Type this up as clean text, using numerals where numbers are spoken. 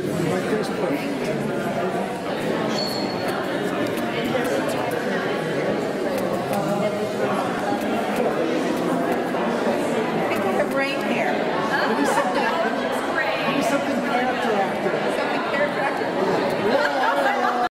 did my first question.